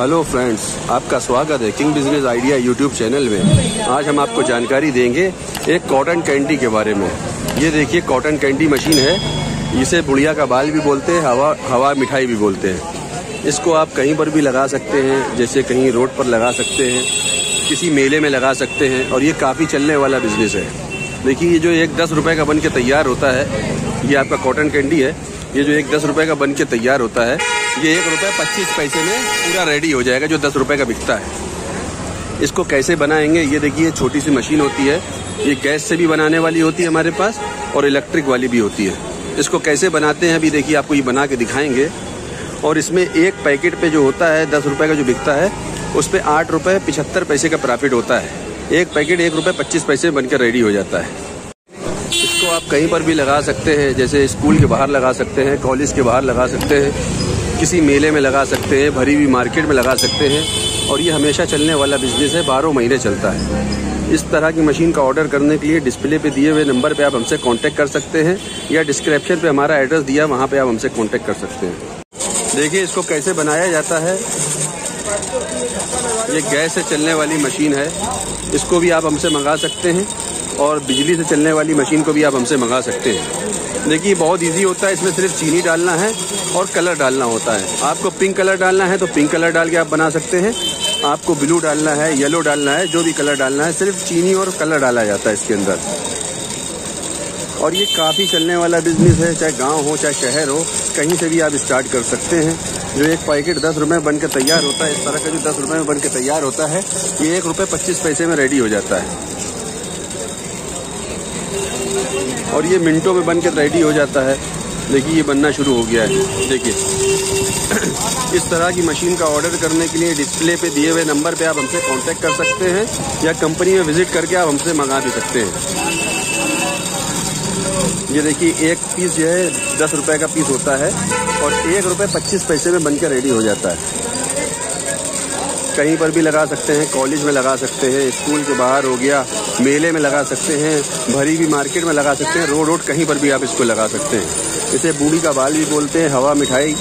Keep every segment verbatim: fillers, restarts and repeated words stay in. Hello friends, आपका स्वागत है king business idea YouTube channel में। आज हम आपको जानकारी देंगे एक कॉटन कैंडी के बारे में। ये देखिए कॉटन कैंडी मशीन है, इसे बुढ़िआ का बाल भी बोलते हैं, हवा हवा मिठाई भी बोलते हैं। इसको आप कहीं पर भी लगा सकते हैं, जैसे कहीं रोड पर लगा सकते हैं, किसी मेले में लगा सकते हैं, और ये काफ़ी चलने वाला बिजनेस है। देखिए ये जो एक दस रुपये का बन के तैयार होता है, ये आपका कॉटन कैंडी है। ये जो एक दस रुपये का बन के तैयार होता है, ये एक रुपये पच्चीस पैसे में पूरा रेडी हो जाएगा, जो दस रुपये का बिकता है। इसको कैसे बनाएंगे, ये देखिए छोटी सी मशीन होती है। ये गैस से भी बनाने वाली होती है हमारे पास, और इलेक्ट्रिक वाली भी होती है। इसको कैसे बनाते हैं अभी देखिए, आपको ये बना के दिखाएंगे। और इसमें एक पैकेट पे जो होता है दस रुपये का जो बिकता है, उस पर आठ रुपये पिछहत्तर पैसे का प्रॉफिट होता है। एक पैकेट एक रुपये पच्चीस पैसे बन कर रेडी हो जाता है। इसको आप कहीं पर भी लगा सकते हैं, जैसे स्कूल के बाहर लगा सकते हैं, कॉलेज के बाहर लगा सकते हैं, किसी मेले में लगा सकते हैं, भरी हुई मार्केट में लगा सकते हैं। और ये हमेशा चलने वाला बिजनेस है, बारह महीने चलता है। इस तरह की मशीन का ऑर्डर करने के लिए डिस्प्ले पे दिए हुए नंबर पे आप हमसे कांटेक्ट कर सकते हैं, या डिस्क्रिप्शन पे हमारा एड्रेस दिया, वहाँ पे आप हमसे कांटेक्ट कर सकते हैं। देखिए इसको कैसे बनाया जाता है। ये गैस से चलने वाली मशीन है, इसको भी आप हमसे मंगा सकते हैं, और बिजली से चलने वाली मशीन को भी आप हमसे मंगा सकते हैं। देखिए बहुत इजी होता है, इसमें सिर्फ चीनी डालना है और कलर डालना होता है। आपको पिंक कलर डालना है तो पिंक कलर डाल के आप बना सकते हैं, आपको ब्लू डालना है, येलो डालना है, जो भी कलर डालना है, सिर्फ चीनी और कलर डाला जाता है इसके अंदर। और ये काफ़ी चलने वाला बिजनेस है, चाहे गाँव हो चाहे शहर हो, कहीं से भी आप स्टार्ट कर सकते हैं। जो एक पैकेट दस रुपये में बन के तैयार होता है, इस तरह का जो दस रुपये में बन के तैयार होता है, ये एक रुपये पच्चीस पैसे में रेडी हो जाता है, और ये मिनटों में बनकर रेडी हो जाता है। देखिए ये बनना शुरू हो गया है। देखिए इस तरह की मशीन का ऑर्डर करने के लिए डिस्प्ले पे दिए हुए नंबर पे आप हमसे कांटेक्ट कर सकते हैं, या कंपनी में विजिट करके आप हमसे मंगा भी सकते हैं। ये देखिए एक पीस जो है दस रुपए का पीस होता है, और एक रुपये पच्चीस पैसे में बनकर रेडी हो जाता है। कहीं पर भी लगा सकते हैं, कॉलेज में लगा सकते हैं, स्कूल के बाहर हो गया, मेले में लगा सकते हैं, भरी भी मार्केट में लगा सकते हैं, रोड रोड कहीं पर भी आप इसको लगा सकते हैं। इसे बूढ़ी का बाल भी बोलते हैं, हवा मिठाई,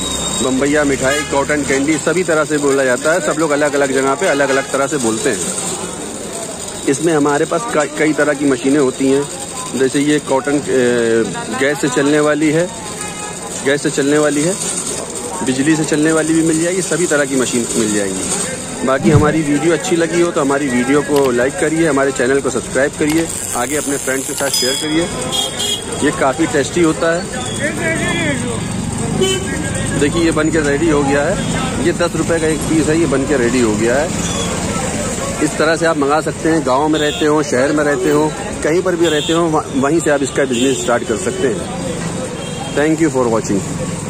बम्बैया मिठाई, कॉटन कैंडी, सभी तरह से बोला जाता है। सब लोग अलग अलग जगह पे अलग अलग तरह से बोलते हैं। इसमें हमारे पास कई तरह की मशीनें होती हैं, जैसे ये कॉटन गैस से चलने वाली है, गैस से चलने वाली है, बिजली से चलने वाली भी मिल जाएगी, सभी तरह की मशीन मिल जाएगी। बाकी हमारी वीडियो अच्छी लगी हो तो हमारी वीडियो को लाइक करिए, हमारे चैनल को सब्सक्राइब करिए, आगे अपने फ्रेंड्स के साथ शेयर करिए। ये काफ़ी टेस्टी होता है। देखिए ये बनके रेडी हो गया है। ये दस रुपए का एक पीस है, ये बनके रेडी हो गया है। इस तरह से आप मंगा सकते हैं, गाँव में रहते हो, शहर में रहते हो, कहीं पर भी रहते हो, वहीं से आप इसका बिजनेस स्टार्ट कर सकते हैं। Thank you for watching.